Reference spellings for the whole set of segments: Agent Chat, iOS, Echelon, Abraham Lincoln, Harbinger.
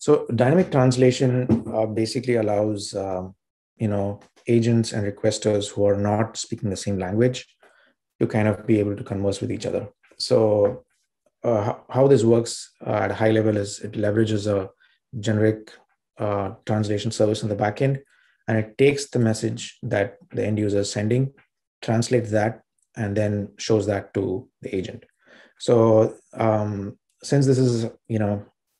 So dynamic translation basically allows agents and requesters who are not speaking the same language to kind of be able to converse with each other. So how this works at a high level is it leverages a generic translation service on the back end, and it takes the message that the end user is sending, translates that, and then shows that to the agent. So since this is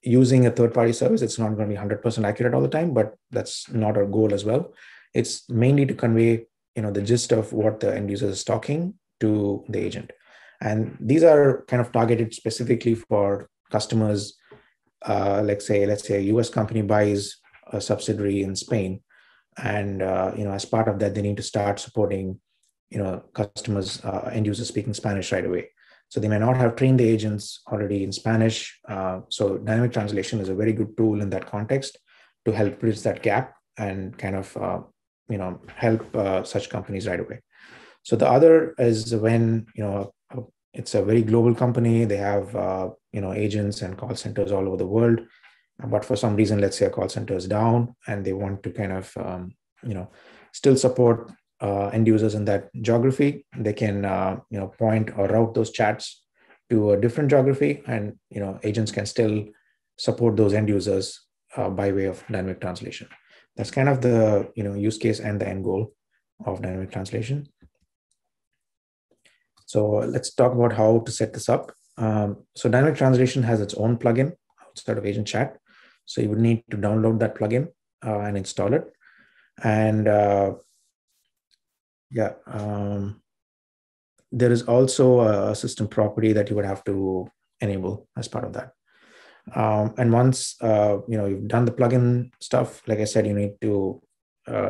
using a third-party service, it's not going to be 100% accurate all the time, but that's not our goal as well. It's mainly to convey the gist of what the end user is talking to the agent. And these are kind of targeted specifically for customers. Let's say a US company buys a subsidiary in Spain, and as part of that, they need to start supporting customers, end users speaking Spanish right away. So they may not have trained the agents already in Spanish. So dynamic translation is a very good tool in that context to help bridge that gap and kind of help such companies right away. So the other is when it's a very global company. They have agents and call centers all over the world, but for some reason, let's say a call center is down, and they want to kind of still support end users in that geography. They can point or route those chats to a different geography, and agents can still support those end users by way of dynamic translation. That's kind of the use case and the end goal of dynamic translation. So let's talk about how to set this up. So dynamic translation has its own plugin outside of Agent Chat. So you would need to download that plugin and install it. And there is also a system property that you would have to enable as part of that. And once you've done the plugin stuff, like I said, you need to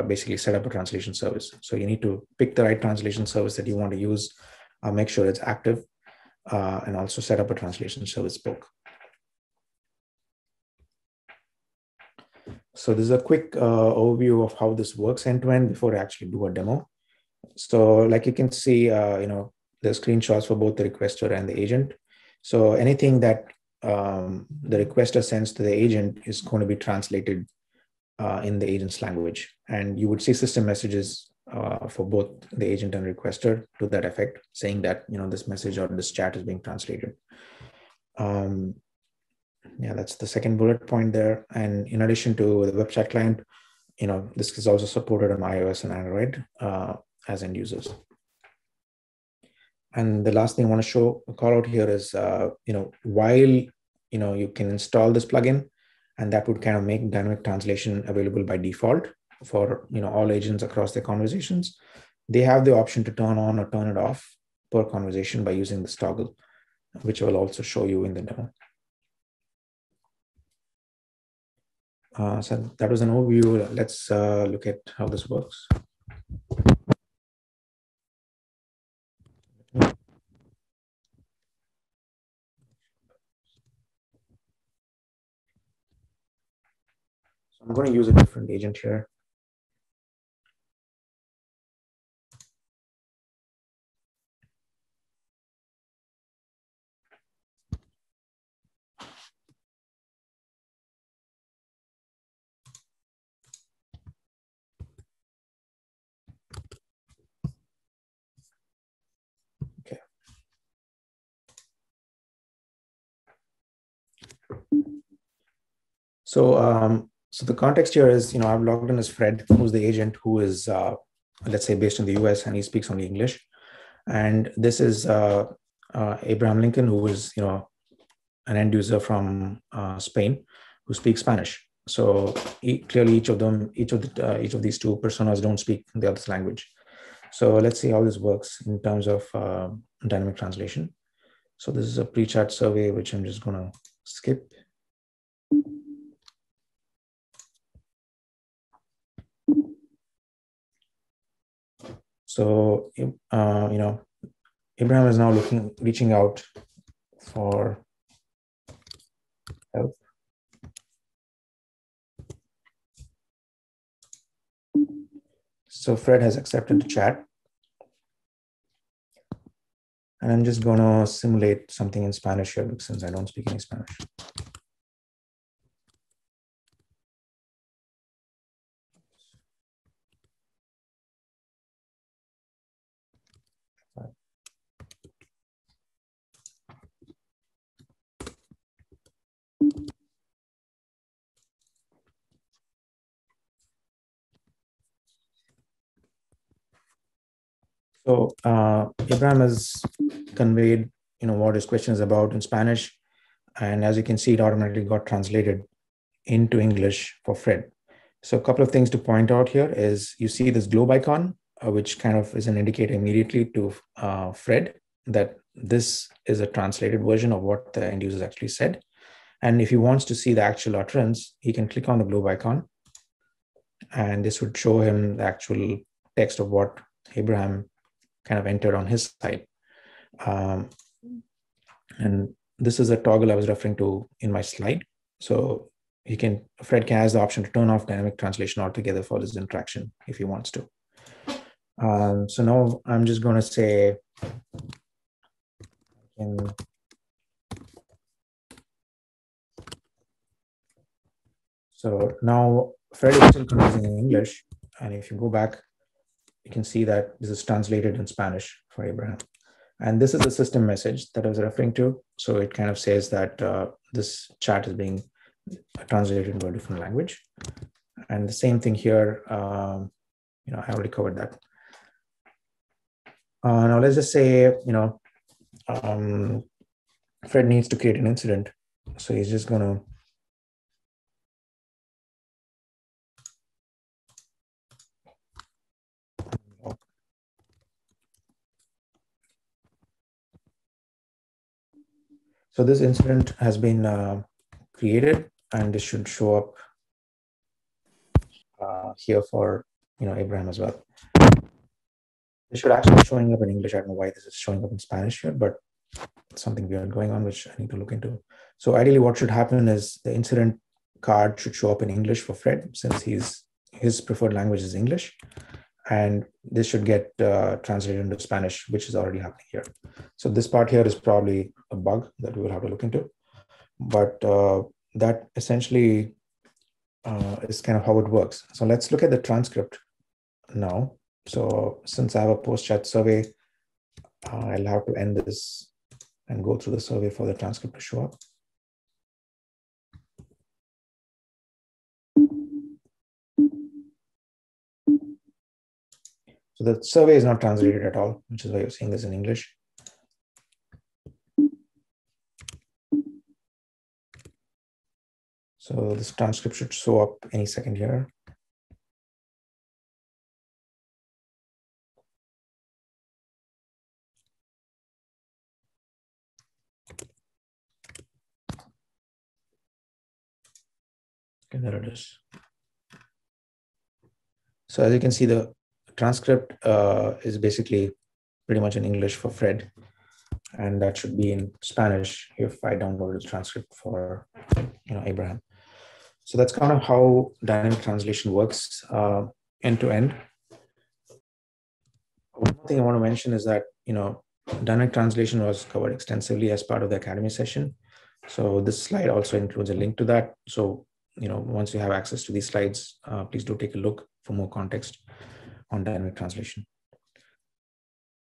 basically set up a translation service. So you need to pick the right translation service that you want to use. Make sure it's active, and also set up a translation service book. So this is a quick overview of how this works end-to-end before I actually do a demo. So like you can see, there's screenshots for both the requester and the agent. So anything that the requester sends to the agent is going to be translated in the agent's language. And you would see system messages for both the agent and requester to that effect, saying that this message or this chat is being translated. That's the second bullet point there. And in addition to the web chat client, this is also supported on iOS and Android as end users. And the last thing I want to call out here is while you can install this plugin, and that would kind of make dynamic translation available by default for all agents across their conversations. They have the option to turn on or turn it off per conversation by using this toggle, which I will also show you in the demo. So that was an overview. Let's look at how this works. So I'm going to use a different agent here. So, so the context here is, I've logged in as Fred, who's the agent who is, let's say, based in the US, and he speaks only English. And this is Abraham Lincoln, who is, an end user from Spain, who speaks Spanish. So clearly, each of these two personas don't speak the other's language. So let's see how this works in terms of dynamic translation. So this is a pre-chat survey, which I'm just going to skip. So, Abraham is now reaching out for help. So Fred has accepted the chat. And I'm just gonna simulate something in Spanish here, since I don't speak any Spanish. So Abraham has conveyed, what his question is about in Spanish. And as you can see, it automatically got translated into English for Fred. So a couple of things to point out here is you see this globe icon, which kind of is an indicator immediately to Fred that this is a translated version of what the end user actually said. And if he wants to see the actual utterance, he can click on the globe icon. And this would show him the actual text of what Abraham kind of entered on his side. And this is a toggle I was referring to in my slide. So Fred has the option to turn off dynamic translation altogether for this interaction if he wants to. So now I'm just going to say, so now Fred is still conversing in English. And if you go back, you can see that this is translated in Spanish for Abraham. And this is the system message that I was referring to. So it kind of says that this chat is being translated into a different language. And the same thing here, I already covered that. Now let's just say, Fred needs to create an incident. So he's just going to so this incident has been created, and this should show up here for Abraham as well. This should actually be showing up in English. I don't know why this is showing up in Spanish here, but something weird going on, which I need to look into. So ideally, what should happen is the incident card should show up in English for Fred, since his preferred language is English. And this should get translated into Spanish, which is already happening here. So this part here is probably a bug that we will have to look into. But that essentially is kind of how it works. So let's look at the transcript now. So since I have a post-chat survey, I'll have to end this and go through the survey for the transcript to show up. So the survey is not translated at all, which is why you're seeing this in English. So this transcript should show up any second here. Okay, there it is. So as you can see, the transcript is basically pretty much in English for Fred, and that should be in Spanish if I downloaded the transcript for Abraham. So that's kind of how dynamic translation works end to end. One thing I want to mention is that dynamic translation was covered extensively as part of the academy session. So this slide also includes a link to that. So once you have access to these slides, please do take a look for more context on dynamic translation.